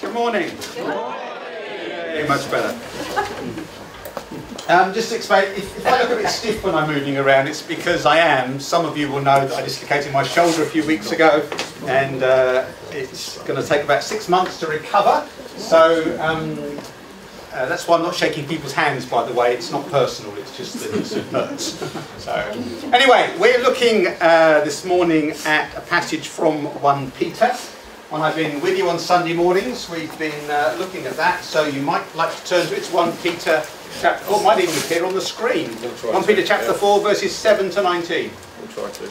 Good morning. Good morning. Yay, much better. Just to explain, if I look a bit stiff when I'm moving around, it's because I am. Some of you will know that I dislocated my shoulder a few weeks ago, and it's going to take about 6 months to recover. So that's why I'm not shaking people's hands, by the way. It's not personal, it's just that it hurts. So anyway, we're looking this morning at a passage from 1 Peter. When I've been with you on Sunday mornings, we've been looking at that, so you might like to turn to it. It's 1 Peter chapter, oh, it might even appear on the screen. We'll 1 Peter to, chapter 4, verses 7 to 19. We'll try to.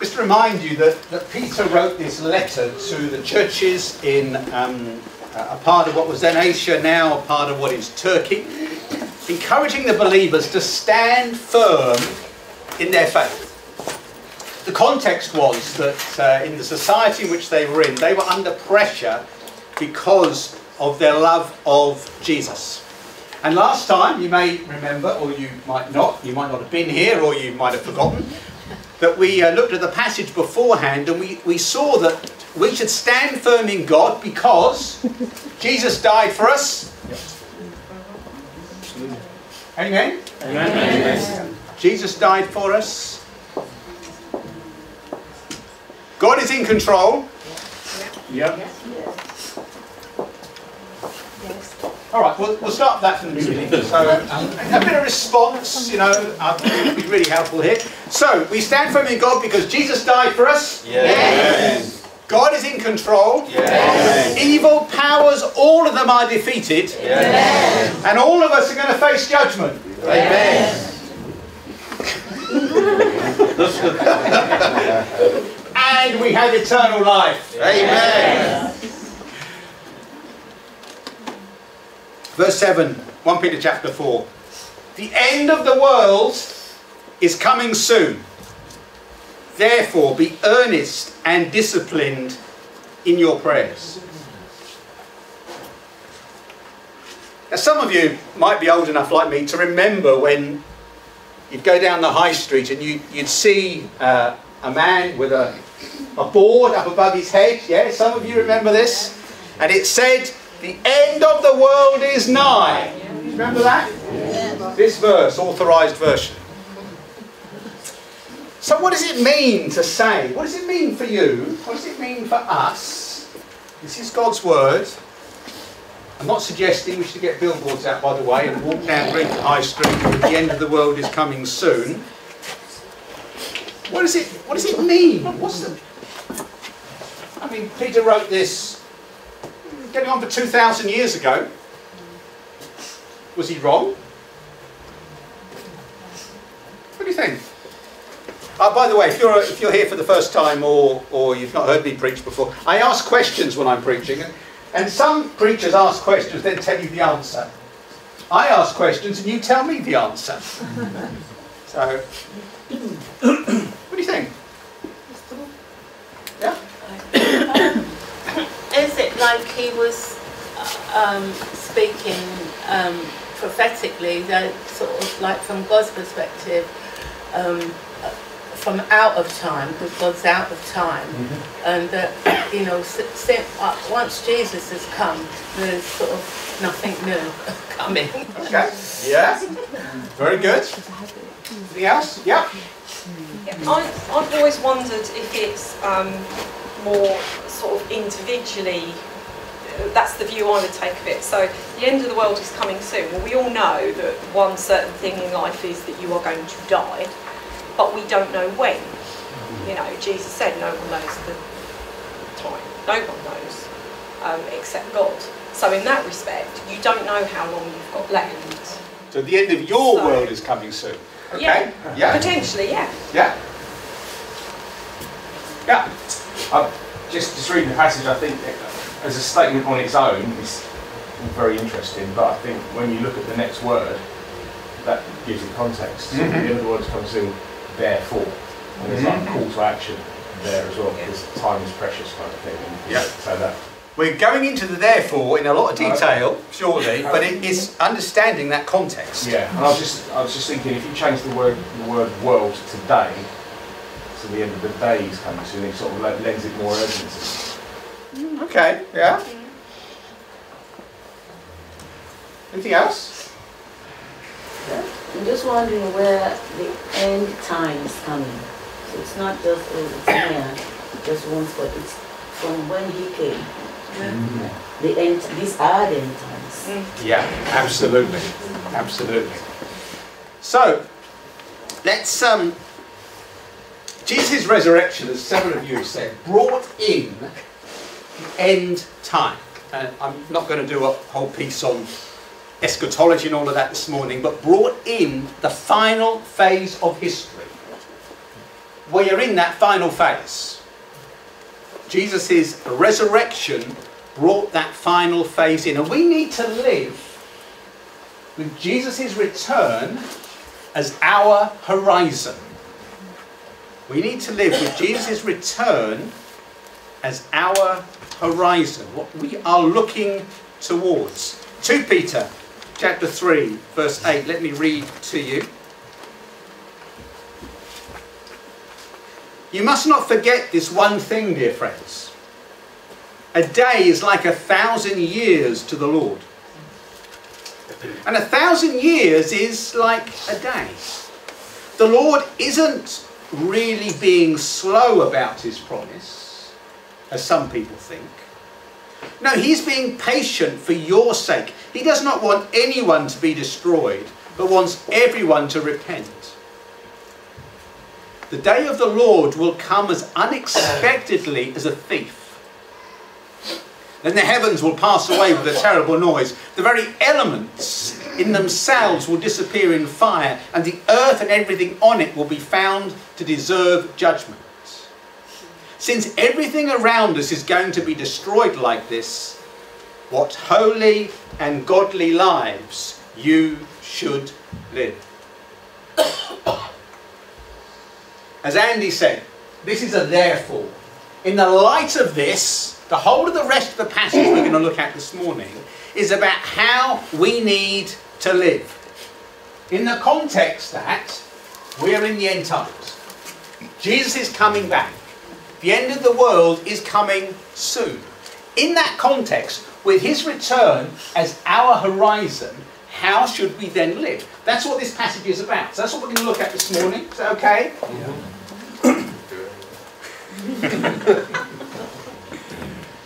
Just to remind you that Peter wrote this letter to the churches in a part of what was then Asia, now a part of what is Turkey, encouraging the believers to stand firm in their faith. The context was that in the society in which they were in, they were under pressure because of their love of Jesus. And last time, you may remember, or you might not have been here, or you might have forgotten, that we looked at the passage beforehand, and we saw that we should stand firm in God because Jesus died for us. Yep. Amen? Amen. Amen. Jesus died for us. God is in control. Yep. Yes. All right, we'll start that from the beginning. So a bit of response, you know, would be really helpful here. So we stand firm in God because Jesus died for us. Yes. God is in control. Yes. Evil powers, all of them are defeated. Yes. And all of us are going to face judgment. Amen. And we have eternal life. Amen. Yeah. Verse 7, 1 Peter chapter 4. The end of the world is coming soon. Therefore, be earnest and disciplined in your prayers. Now, some of you might be old enough like me to remember when you'd go down the high street and you'd see a man with a board up above his head. Yeah, some of you remember this. And it said, the end of the world is nigh. You remember that? Yeah. This verse, authorised version. So what does it mean to say? What does it mean for you? What does it mean for us? This is God's word. I'm not suggesting we should get billboards out, by the way, and walk down Green High Street with the end of the world is coming soon. What does it mean? I mean, Peter wrote this getting on for 2,000 years ago. Was he wrong? What do you think? By the way, if you're here for the first time or you've not heard me preach before, I ask questions when I'm preaching, and some preachers ask questions, then tell you the answer. I ask questions and you tell me the answer. So what do you think? Yeah? Is it like he was speaking prophetically, that sort of like from God's perspective, from out of time, because God's out of time, and that, you know, once Jesus has come, there's sort of nothing new coming. Okay, yeah, very good. Anything else? Yeah. I've always wondered if it's more sort of individually, that's the view I would take of it. So the end of the world is coming soon. Well, we all know that one certain thing in life is that you are going to die, but we don't know when. You know, Jesus said no one knows the time. No one knows except God. So in that respect, you don't know how long you've got left. So the end of your world is coming soon. Okay. Yeah. Yeah. Potentially, yeah. Yeah. Yeah. Just reading the passage, I think as a statement on its own, it's very interesting. But I think when you look at the next word, that gives it context. So the other word comes in, therefore, and there's like a call to action there as well, because time is precious, kind of thing. Yeah. So that. We're going into the therefore in a lot of detail, surely, but it's understanding that context. Yeah, and I was just thinking, if you change the word world to day, to to the end of the days coming soon, it sort of like lends it more urgency. Okay, yeah. Anything else? Yeah. I'm just wondering where the end time is coming. So it's not just, oh, it's near, just once, but it's from when he came. Mm. The end, these are the end times. Yeah, absolutely, absolutely. So, let's, Jesus' resurrection, as several of you have said, brought in the end time. And I'm not going to do a whole piece on eschatology and all of that this morning, but brought in the final phase of history. We are in that final phase. Jesus' resurrection brought that final phase in. And we need to live with Jesus' return as our horizon. We need to live with Jesus' return as our horizon, what we are looking towards. 2 Peter chapter 3, verse 8. Let me read to you. You must not forget this one thing, dear friends. A day is like 1,000 years to the Lord. And 1,000 years is like a day. The Lord isn't really being slow about his promise, as some people think. No, he's being patient for your sake. He does not want anyone to be destroyed, but wants everyone to repent. The day of the Lord will come as unexpectedly as a thief. Then the heavens will pass away with a terrible noise. The very elements in themselves will disappear in fire, and the earth and everything on it will be found to deserve judgment. Since everything around us is going to be destroyed like this, what holy and godly lives you should live. As Andy said, this is a therefore. In the light of this, the whole of the rest of the passage we're going to look at this morning is about how we need to live. In the context that we're in the end times. Jesus is coming back. The end of the world is coming soon. In that context, with his return as our horizon, how should we then live? That's what this passage is about. So that's what we're going to look at this morning. Is that okay? Yeah.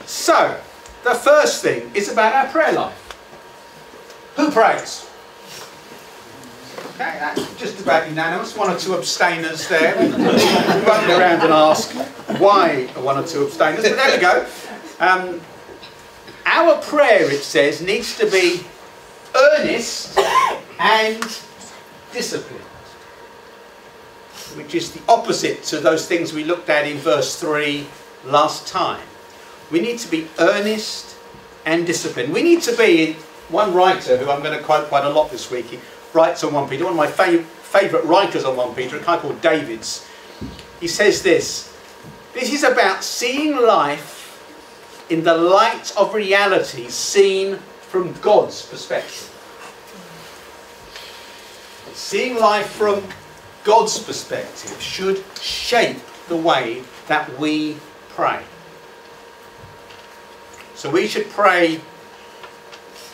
So, the first thing is about our prayer life. Who prays? Okay, that's just about unanimous. One or two abstainers there. We won't go around and ask why one or two abstainers, but there we go. Our prayer, it says, needs to be earnest and disciplined, which is the opposite to those things we looked at in verse 3 last time. We need to be earnest and disciplined. We need to be, one writer who I'm going to quote quite a lot this week, he writes on 1 Peter, one of my favourite writers on 1 Peter, a guy called David, he says this, this is about seeing life in the light of reality seen from God's perspective. Seeing life from God's perspective should shape the way that we pray. So we should pray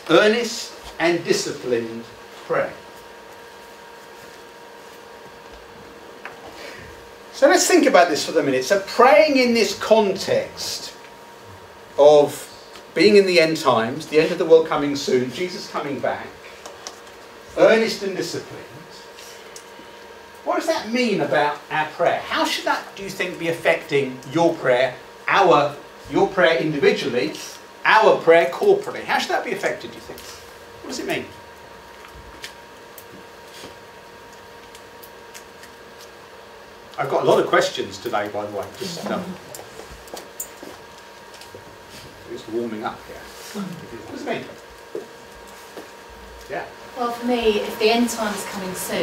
earnest and disciplined prayer. So let's think about this for a minute. So praying in this context of being in the end times, the end of the world coming soon, Jesus coming back, earnest and disciplined. What does that mean about our prayer? How should that, do you think, be affecting your prayer, your prayer individually, our prayer corporately? How should that be affected, do you think? What does it mean? I've got a lot of questions today, by the way. Just warming up here. What does it mean? Yeah. Well, for me, if the end time's coming soon,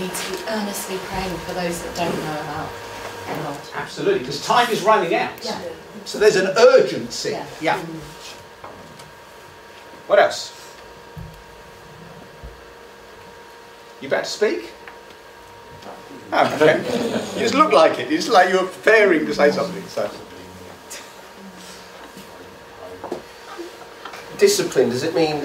we need to be earnestly praying for those that don't know about God. Absolutely, because time is running out. Yeah. So there's an urgency. Yeah. Yeah. What else? You about to speak? Oh, okay. You just look like it. You just like you're preparing to say something. So, discipline. Does it mean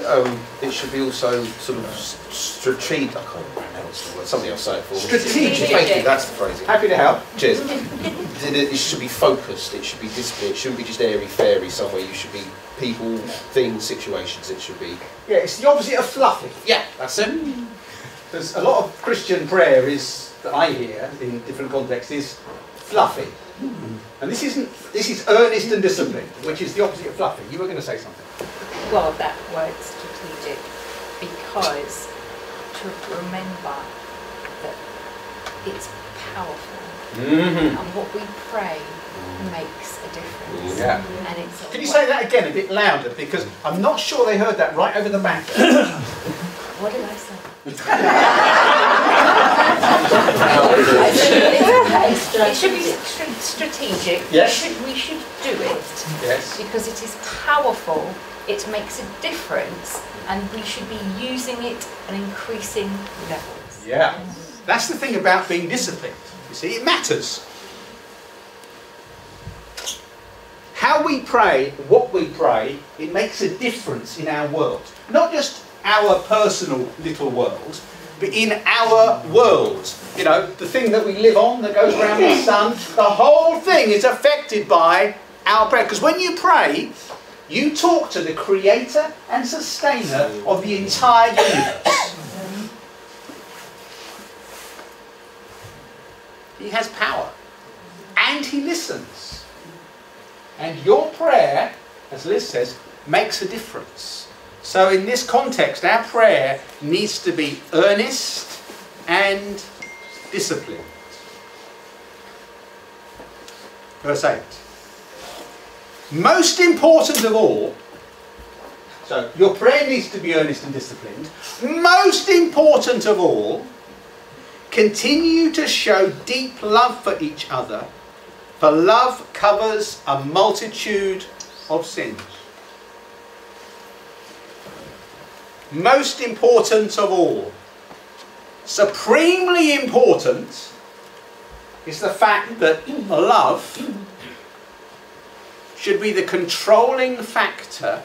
it should be also sort of strategic? I can't pronounce the word. Something I'll say it for. Strategic. Thank you. That's the phrase. Happy to help. Cheers. It should be focused. It should be disciplined. It shouldn't be just airy fairy somewhere. You should be people, things, situations. It should be. Yeah, it's the opposite of fluffy. Yeah, that's it. There's a lot of Christian prayer is that I hear in different contexts is fluffy, and this isn't. This is earnest and disciplined, which is the opposite of fluffy. You were going to say something. Well, that word strategic, because to remember that it's powerful. Mm-hmm. And what we pray makes a difference. Yeah. And it's can you say that again a bit louder? Because I'm not sure they heard that right over the back. What did I say? It should be strategic. Yes. We should do it. Yes. Because it is powerful. It makes a difference, and we should be using it at increasing levels. Yeah. That's the thing about being disciplined. You see, it matters. How we pray, what we pray, it makes a difference in our world. Not just our personal little world, but in our world. You know, the thing that we live on, that goes around the sun, the whole thing is affected by our prayer. Because when you pray, you talk to the creator and sustainer of the entire universe. He has power, and he listens. And your prayer, as Liz says, makes a difference. So in this context, our prayer needs to be earnest and disciplined. Verse 8. Most important of all, so your prayer needs to be earnest and disciplined. Most important of all, continue to show deep love for each other, for love covers a multitude of sins. Most important of all, supremely important is the fact that love should be the controlling factor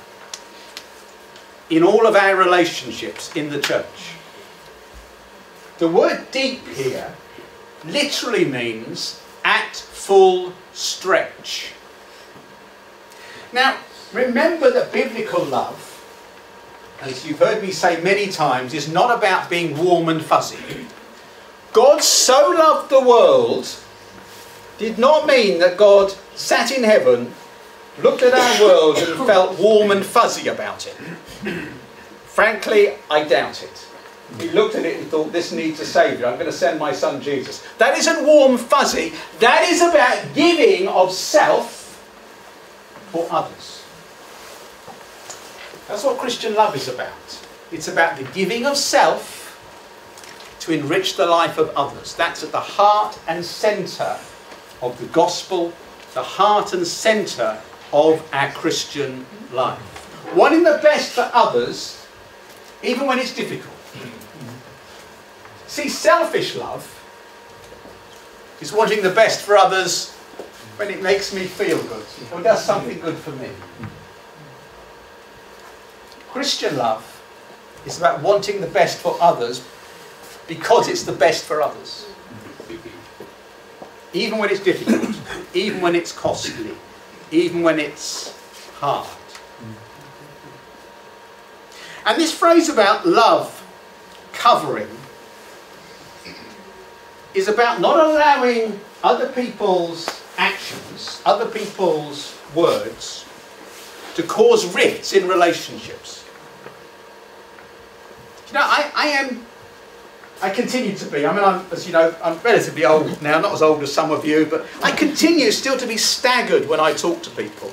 in all of our relationships in the church. The word deep here literally means at full stretch. Now, remember that biblical love, as you've heard me say many times, is not about being warm and fuzzy. God so loved the world did not mean that God sat in heaven, looked at our world and felt warm and fuzzy about it. Frankly, I doubt it. He looked at it and thought, this needs a saviour, I'm going to send my son Jesus. That isn't warm fuzzy, that is about giving of self for others. That's what Christian love is about. It's about the giving of self to enrich the life of others. That's at the heart and centre of the gospel, the heart and centre of our Christian life. Wanting the best for others, even when it's difficult. See, selfish love is wanting the best for others when it makes me feel good or does something good for me. Christian love is about wanting the best for others because it's the best for others. Even when it's difficult, even when it's costly, even when it's hard. And this phrase about love covering is about not allowing other people's actions, other people's words, to cause rifts in relationships. You know, I continue to be, I mean, as you know, I'm relatively old now, not as old as some of you, but I continue still to be staggered when I talk to people.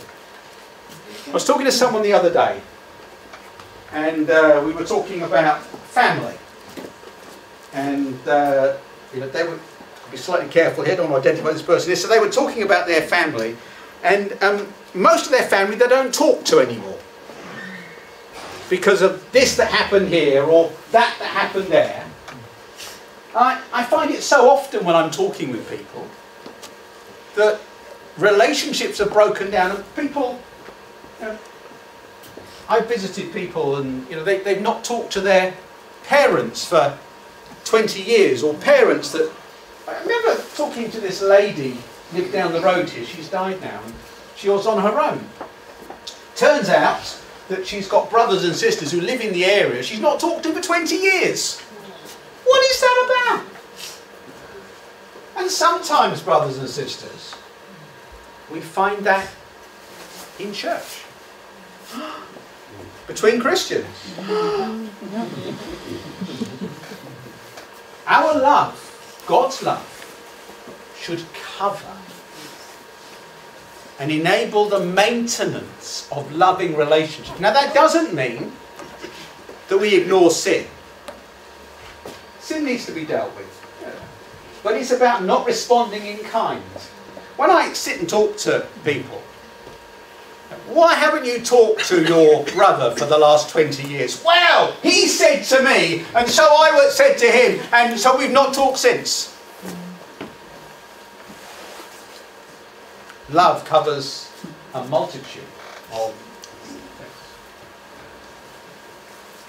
I was talking to someone the other day, and we were talking about family. And you know, they would be slightly careful here, I don't want to identify this person is, so they were talking about their family, and most of their family they don't talk to anymore because of this that happened here or that happened there. I find it so often when I'm talking with people that relationships are broken down, and people, you know, I've visited people and they've not talked to their parents for 20 years, or parents that... I remember talking to this lady, lived down the road here, she's died now, and she was on her own. Turns out that she's got brothers and sisters who live in the area she's not talked to for 20 years. What is that about? And sometimes, brothers and sisters, we find that in church. Between Christians. Our love, God's love, should cover and enable the maintenance of loving relationships. Now that doesn't mean that we ignore sin. Sin needs to be dealt with. But it's about not responding in kind. When I sit and talk to people, why haven't you talked to your brother for the last 20 years? Well, he said to me, and so I said to him, and so we've not talked since. Love covers a multitude of things.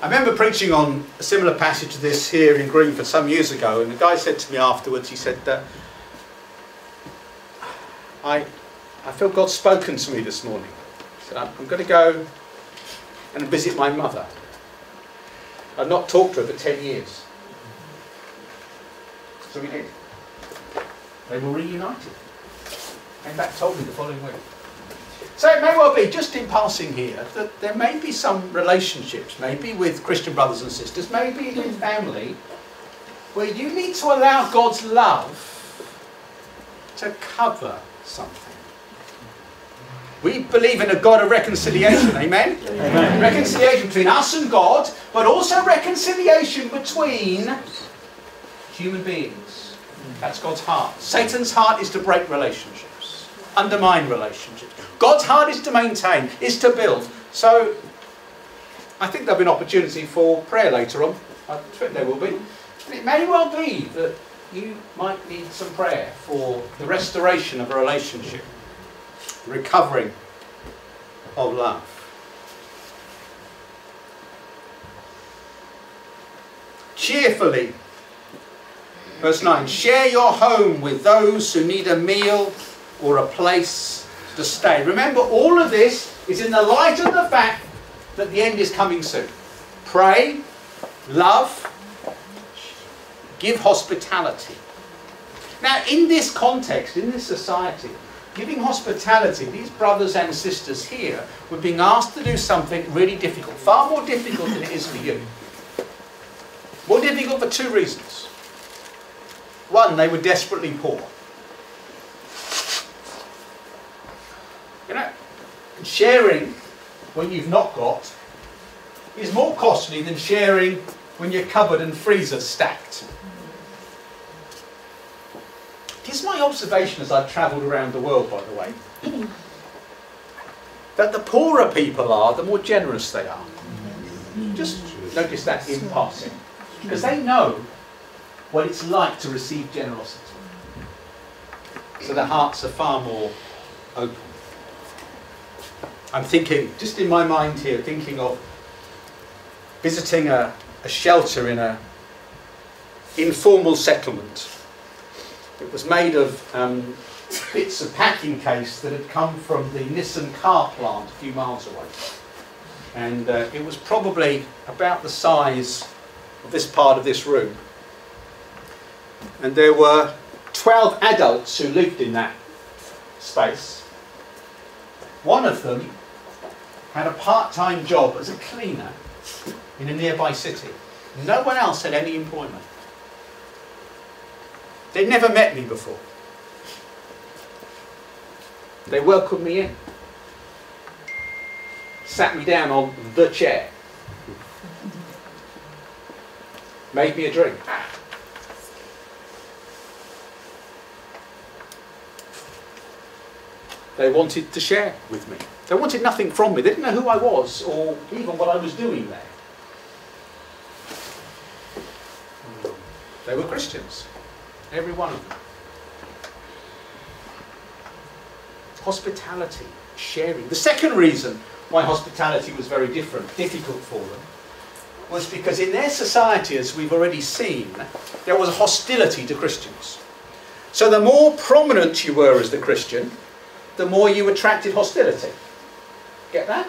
I remember preaching on a similar passage to this here in Greenford some years ago, and the guy said to me afterwards, he said, I feel God's spoken to me this morning. He said, I'm going to go and visit my mother. I've not talked to her for 10 years. So we did. They were reunited. Came back, told me the following week. So it may well be, just in passing here, that there may be some relationships, maybe with Christian brothers and sisters, maybe with family, where you need to allow God's love to cover something. We believe in a God of reconciliation, amen? Amen? Reconciliation between us and God, but also reconciliation between human beings. That's God's heart. Satan's heart is to break relationships, undermine relationships. God's heart is to maintain, is to build. So, I think there'll be an opportunity for prayer later on. I think there will be. It may well be that you might need some prayer for the restoration of a relationship. Recovering of love. Cheerfully, verse 9, share your home with those who need a meal or a place to stay. Remember, all of this is in the light of the fact that the end is coming soon. Pray, love, give hospitality. Now, in this context, in this society, giving hospitality, these brothers and sisters here were being asked to do something really difficult, far more difficult than it is for you. More difficult for two reasons. One, they were desperately poor. Sharing when you've not got is more costly than sharing when your cupboard and freezer stacked. It's my observation as I've travelled around the world, by the way, that the poorer people are, the more generous they are. Just notice that in passing. Because they know what it's like to receive generosity. So their hearts are far more open. I'm thinking, just in my mind here, thinking of visiting a shelter in an informal settlement. It was made of bits of packing case that had come from the Nissan car plant a few miles away. And it was probably about the size of this part of this room. And there were 12 adults who lived in that space. One of them had a part-time job as a cleaner in a nearby city. No one else had any employment. They'd never met me before. They welcomed me in. Sat me down on the chair. Made me a drink. They wanted to share with me. They wanted nothing from me. They didn't know who I was or even what I was doing there. They were Christians, every one of them. Hospitality, sharing. The second reason why hospitality was very difficult for them, was because in their society, as we've already seen, there was hostility to Christians. So the more prominent you were as the Christian, the more you attracted hostility. Get that?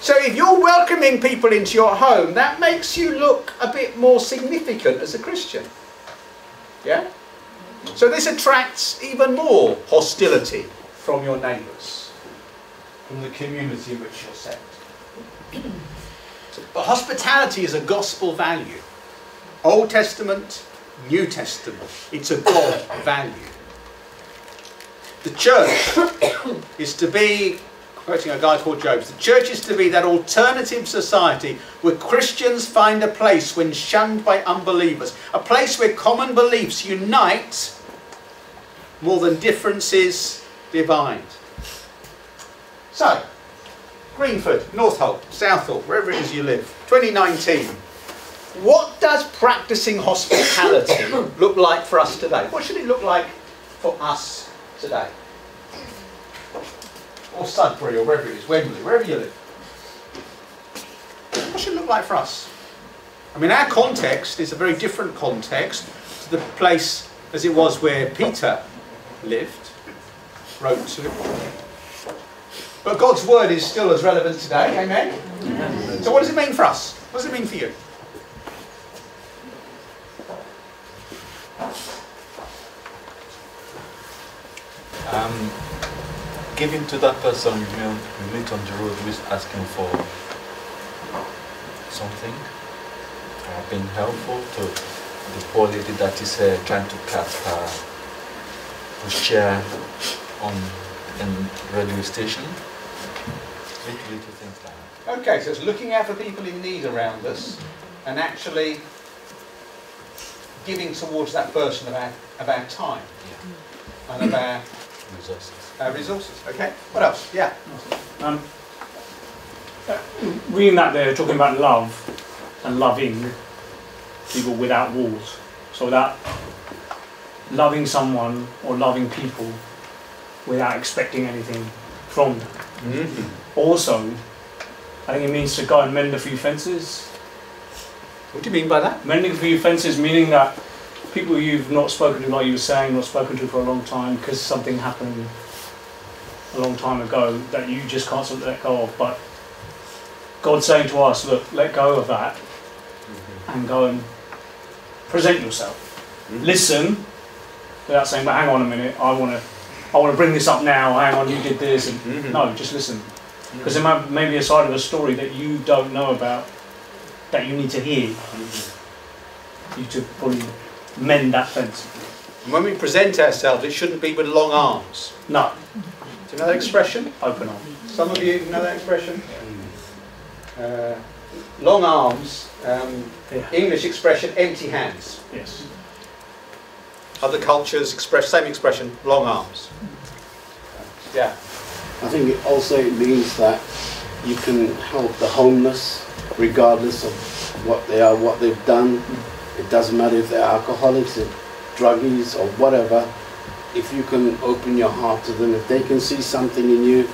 So if you're welcoming people into your home, that makes you look a bit more significant as a Christian. Yeah? So this attracts even more hostility from your neighbours, from the community in which you're set. But hospitality is a gospel value. Old Testament, New Testament. It's a God value. The church is to be, quoting a guy called Jobes, the church is to be that alternative society where Christians find a place when shunned by unbelievers. A place where common beliefs unite more than differences divide. So, Greenford, Northolt, Southall, wherever it is you live, 2019. What does practicing hospitality look like for us today? What should it look like for us today? Or Sudbury, or wherever it is, Wembley, wherever you live. What should it look like for us? I mean, our context is a very different context to the place as it was where Peter lived, wrote to. But God's word is still as relevant today, amen? Yes. So what does it mean for us? What does it mean for you? Giving to that person we meet on the road who is asking for something, being helpful to the poor lady that is trying to cast her chair on the radio station. Okay, so it's looking out for people in need around us and actually giving towards that person of our time, yeah, and of our resources. Okay, what else? Yeah. Reading that they're talking about love and loving people without walls. So that loving someone or loving people without expecting anything from them. Mm-hmm. Also, I think it means to go and mend a few fences. What do you mean by that? Mending a few fences meaning that people you've not spoken to, like you were saying, not spoken to for a long time because something happened a long time ago that you just can't sort of let go of. But God's saying to us, look, let go of that, mm-hmm, and go and present yourself. Mm-hmm. Listen, without saying, but hang on a minute, I want to bring this up now, hang on, you did this. And mm-hmm. No, just listen. Because there may be a side of a story that you don't know about, that you need to hear. Mm-hmm. You to probably mend that fence. And when we present ourselves, it shouldn't be with long arms. No. Do you know that expression? Open arms. Some of you know that expression? Long arms, yeah. English expression, empty hands. Yes. Other cultures express same expression, long arms. Yeah. I think it also means that you can help the homeless regardless of what they are, what they've done. It doesn't matter if they're alcoholics or druggies or whatever. If you can open your heart to them, if they can see something in you,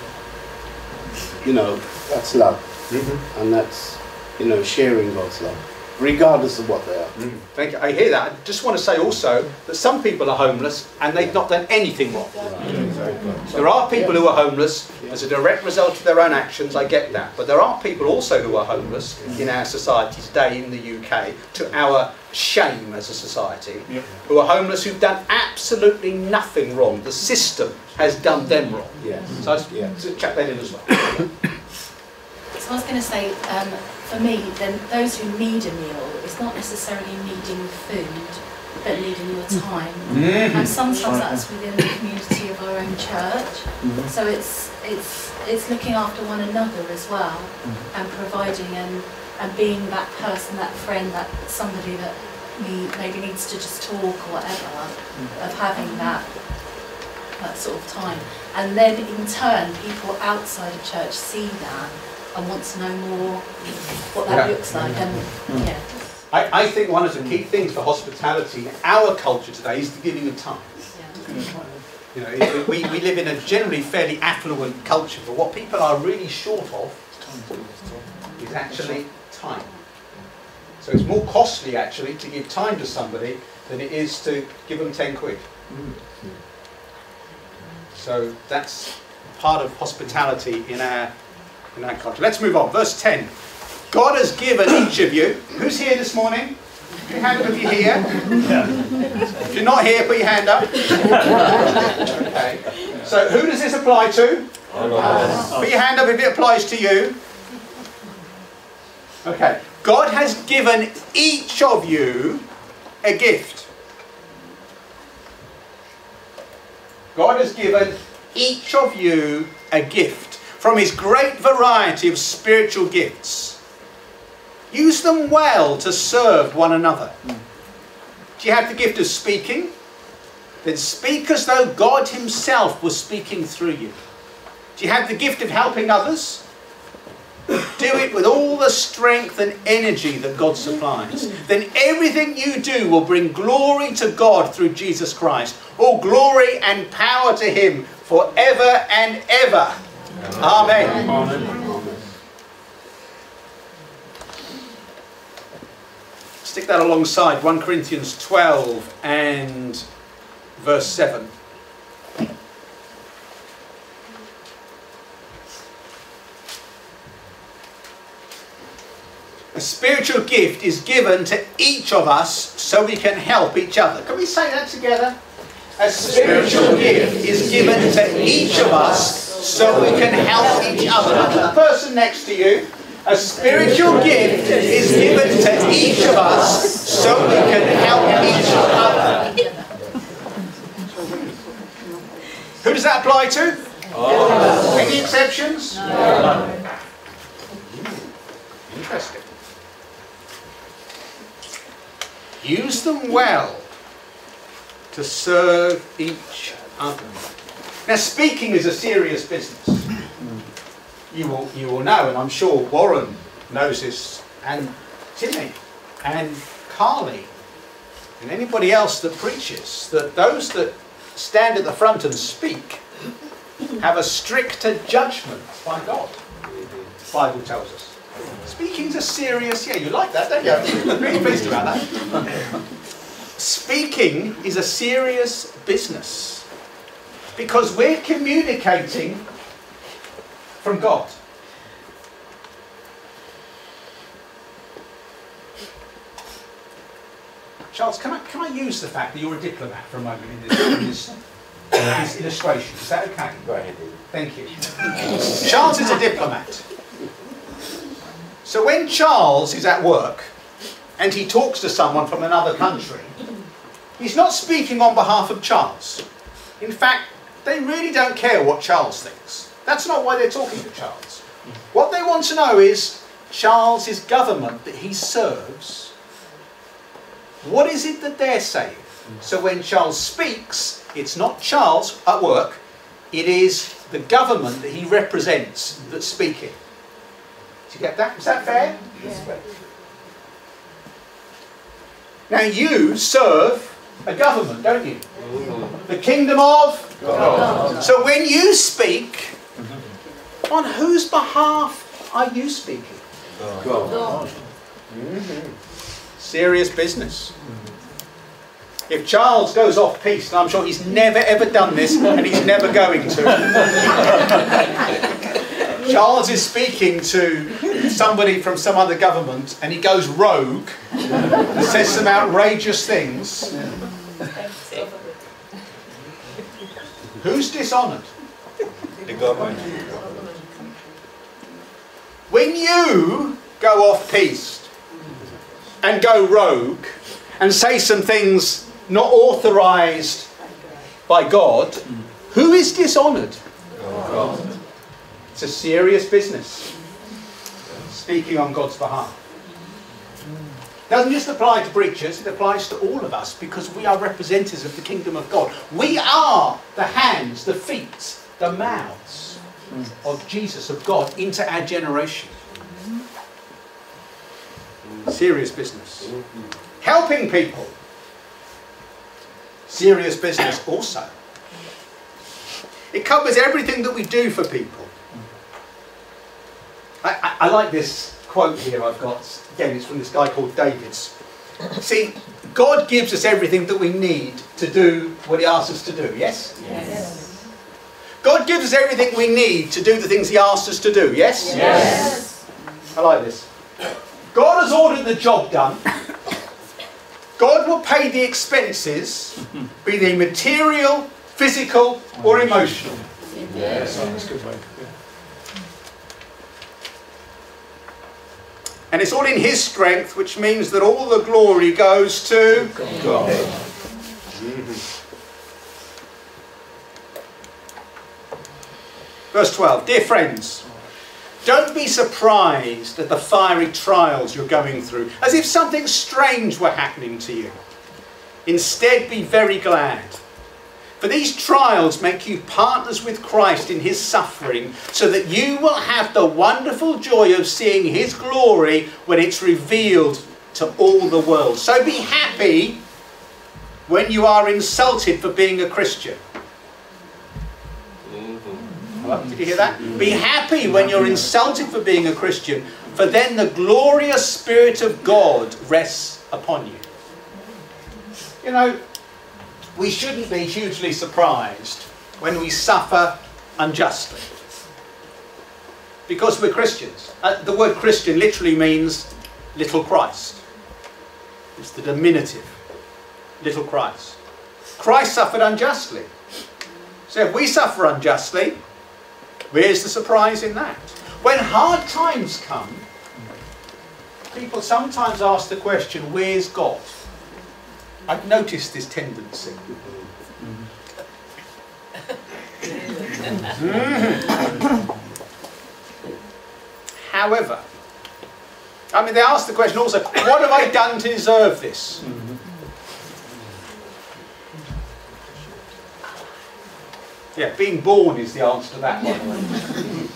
you know, that's love. Mm-hmm. And that's, you know, sharing God's love. Regardless of what they are. Mm. Thank you. I hear that. I just want to say also that some people are homeless and they've not done anything wrong. Right. There are people who are homeless as a direct result of their own actions, I get that. But there are people also who are homeless in our society today in the UK, to our shame as a society, who are homeless who've done absolutely nothing wrong. The system has done them wrong. Yes. So I'll check that in as well. So I was going to say, for me, then those who need a meal, it's not necessarily needing food, but needing your time. Mm-hmm. And sometimes that's within the community of our own church. Mm-hmm. So it's looking after one another as well, mm-hmm, and providing and being that person, that friend, that somebody that maybe needs to just talk or whatever, mm-hmm, of having that sort of time. And then in turn, people outside of church see that. I want to know more what that looks like, and yeah. I think one of the key things for hospitality in our culture today is the giving of tithes. You know, we live in a generally fairly affluent culture, but what people are really short of is actually time. So it's more costly actually to give time to somebody than it is to give them 10 quid. So that's part of hospitality in our culture. Let's move on. Verse 10. God has given each of you. Who's here this morning? Put your hand up if you're here. If you're not here, put your hand up. Okay. So who does this apply to? Put your hand up if it applies to you. Okay. God has given each of you a gift. God has given each of you a gift from his great variety of spiritual gifts. Use them well to serve one another. Do you have the gift of speaking? Then speak as though God himself was speaking through you. Do you have the gift of helping others? Do it with all the strength and energy that God supplies. Then everything you do will bring glory to God through Jesus Christ. All glory and power to him forever and ever. Amen. Amen. Stick that alongside 1 Corinthians 12 and verse 7. A spiritual gift is given to each of us so we can help each other. Can we say that together? A spiritual gift is given to each of us so we can help each other. Look at the person next to you. A spiritual gift is given to each of us so we can help each other. Who does that apply to? Oh. Any exceptions? No. Interesting. Use them well to serve each other. Now, speaking is a serious business. You will know, and I'm sure Warren knows this, and Timmy, and Carly, and anybody else that preaches, that those that stand at the front and speak have a stricter judgment by God, the Bible tells us. Speaking's a serious... Yeah, you like that, don't you? I'm really pleased about that. Speaking is a serious business because we're communicating from God. Charles, can I use the fact that you're a diplomat for a moment in this illustration? Is that okay? Go ahead. Thank you. Charles is a diplomat. So when Charles is at work and he talks to someone from another country, he's not speaking on behalf of Charles. In fact, they really don't care what Charles thinks. That's not why they're talking to Charles. What they want to know is Charles's government that he serves, what is it that they're saying? So when Charles speaks, it's not Charles at work, it is the government that he represents that's speaking. Do you get that? Is that fair? Yeah. Now you serve a government, don't you? The kingdom of God. So when you speak, on whose behalf are you speaking? God. Serious business. If Charles goes off piste, and I'm sure he's never ever done this, and he's never going to. Charles is speaking to somebody from some other government and he goes rogue and says some outrageous things. Who's dishonoured? The government. When you go off piste and go rogue and say some things not authorised by God, who is dishonoured? God. It's a serious business, speaking on God's behalf. It doesn't just apply to preachers, it applies to all of us because we are representatives of the kingdom of God. We are the hands, the feet, the mouths of Jesus, of God, into our generation. serious business. Helping people, serious business also. It covers everything that we do for people. I like this quote here I've got. Again, it's from this guy called David. See, God gives us everything that we need to do what he asks us to do, yes? Yes. God gives us everything we need to do the things he asks us to do, yes? Yes. I like this. God has ordered the job done. God will pay the expenses, be they material, physical or emotional. Yes, that's a good way. And it's all in his strength, which means that all the glory goes to God. Verse 12. Dear friends, don't be surprised at the fiery trials you're going through, as if something strange were happening to you. Instead, be very glad. For these trials make you partners with Christ in his suffering, so that you will have the wonderful joy of seeing his glory when it's revealed to all the world. So be happy when you are insulted for being a Christian. Did you hear that? Be happy when you're insulted for being a Christian, for then the glorious Spirit of God rests upon you. You know, we shouldn't be hugely surprised when we suffer unjustly, because we're Christians. The word Christian literally means little Christ. It's the diminutive, little Christ. Christ suffered unjustly. So if we suffer unjustly, where's the surprise in that? When hard times come, people sometimes ask the question, where's God? I've noticed this tendency. However, I mean, they ask the question also, what have I done to deserve this? Yeah, being born is the answer to that one.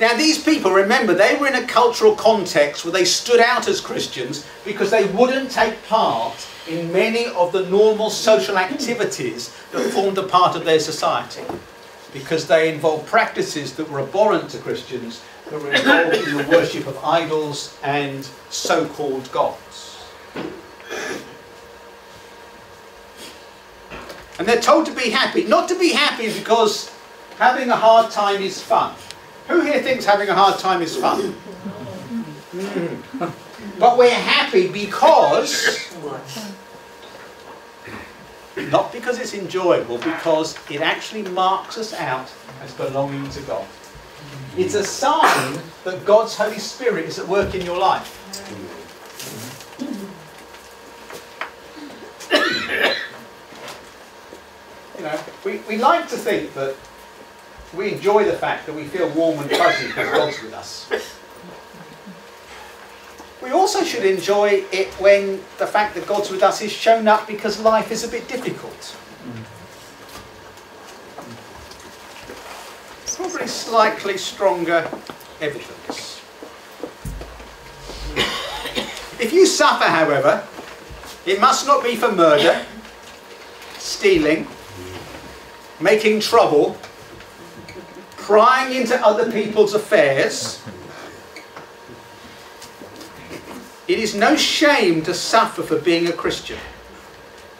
Now these people, remember, they were in a cultural context where they stood out as Christians because they wouldn't take part in many of the normal social activities that formed a part of their society, because they involved practices that were abhorrent to Christians, that were involved in the worship of idols and so-called gods. And they're told to be happy. Not to be happy because having a hard time is fun. Who here thinks having a hard time is fun? But we're happy because, not because it's enjoyable, because it actually marks us out as belonging to God. It's a sign that God's Holy Spirit is at work in your life. You know, we like to think that we enjoy the fact that we feel warm and fuzzy because God's with us. We also should enjoy it when the fact that God's with us is shown up because life is a bit difficult. Probably slightly stronger evidence. If you suffer, however, it must not be for murder, stealing, making trouble, prying into other people's affairs. It is no shame to suffer for being a Christian.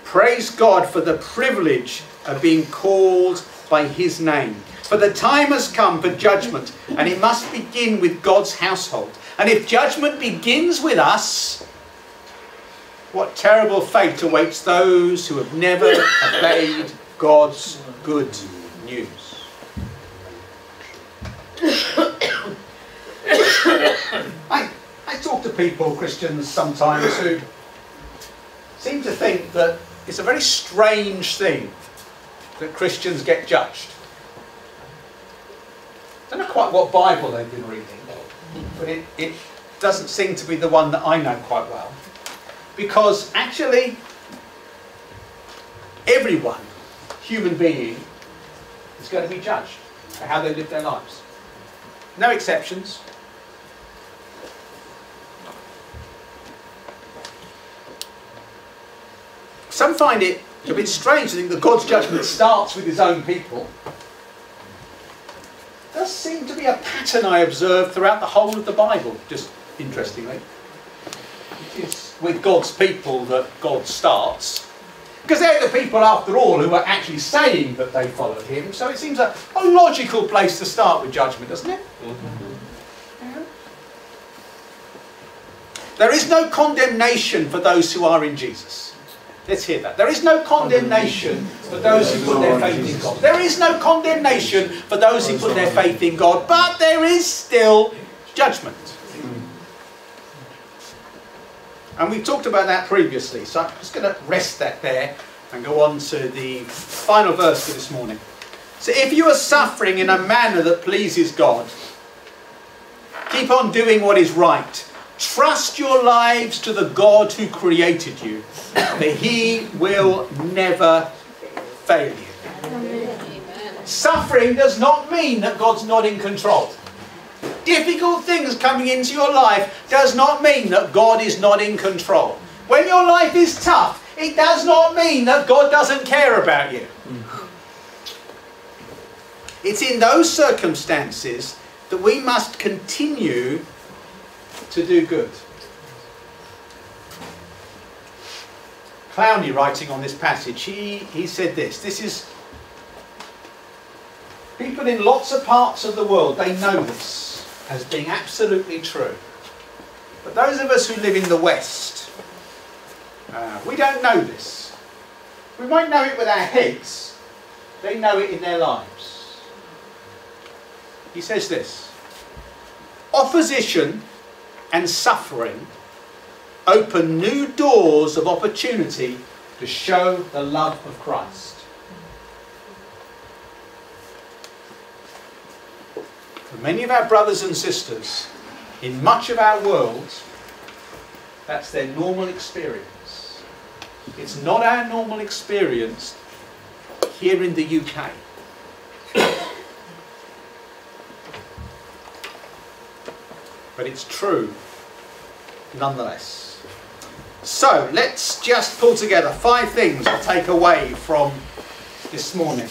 Praise God for the privilege of being called by his name. For the time has come for judgment, and it must begin with God's household. And if judgment begins with us, what terrible fate awaits those who have never obeyed God's good news. I talk to people, Christians sometimes, who seem to think that it's a very strange thing that Christians get judged. I don't know quite what Bible they've been reading, but it doesn't seem to be the one that I know quite well. Because actually, everyone, human being, is going to be judged for how they live their lives. No exceptions. Some find it a bit strange to think that God's judgment starts with his own people. It does seem to be a pattern I observe throughout the whole of the Bible, just interestingly. It's with God's people that God starts. Because they're the people, after all, who are actually saying that they followed him. So it seems a logical place to start with judgment, doesn't it? Mm-hmm. Yeah. There is no condemnation for those who are in Jesus. Let's hear that. There is no condemnation for those who put their faith in God. There is no condemnation for those who put their faith in God. But there is still judgment. And we talked about that previously, so I'm just going to rest that there and go on to the final verse for this morning. So if you are suffering in a manner that pleases God, keep on doing what is right. Trust your lives to the God who created you, for he will never fail you. Amen. Suffering does not mean that God's not in control. Difficult things coming into your life does not mean that God is not in control. When your life is tough, it does not mean that God doesn't care about you. It's in those circumstances that we must continue to do good. Clowney, writing on this passage, he said this. This is people in lots of parts of the world, they know this as being absolutely true. But those of us who live in the West, we don't know this. We might know it with our heads. They know it in their lives. He says this. Opposition and suffering open new doors of opportunity to show the love of Christ. For many of our brothers and sisters, in much of our world, that's their normal experience. It's not our normal experience here in the UK. But it's true, nonetheless. So, let's just pull together 5 things to take away from this morning,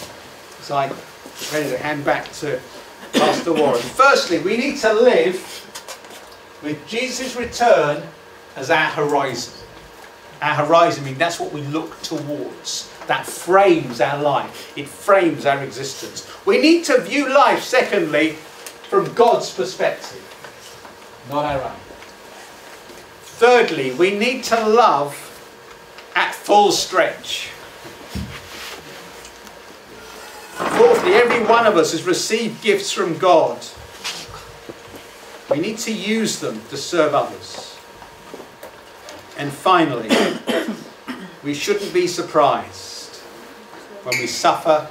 as I'm ready to hand back to Pastor Warren. Firstly, we need to live with Jesus' return as our horizon. Our horizon, I mean, that's what we look towards. That frames our life. It frames our existence. We need to view life, secondly, from God's perspective, not our own. Thirdly, we need to love at full stretch. Fourthly, every one of us has received gifts from God. We need to use them to serve others. And finally, we shouldn't be surprised when we suffer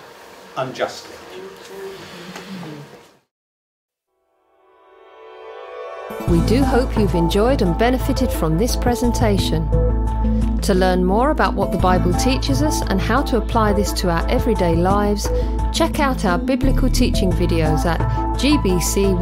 unjustly. We do hope you've enjoyed and benefited from this presentation. To learn more about what the Bible teaches us and how to apply this to our everyday lives, check out our biblical teaching videos at gbcweb.tv.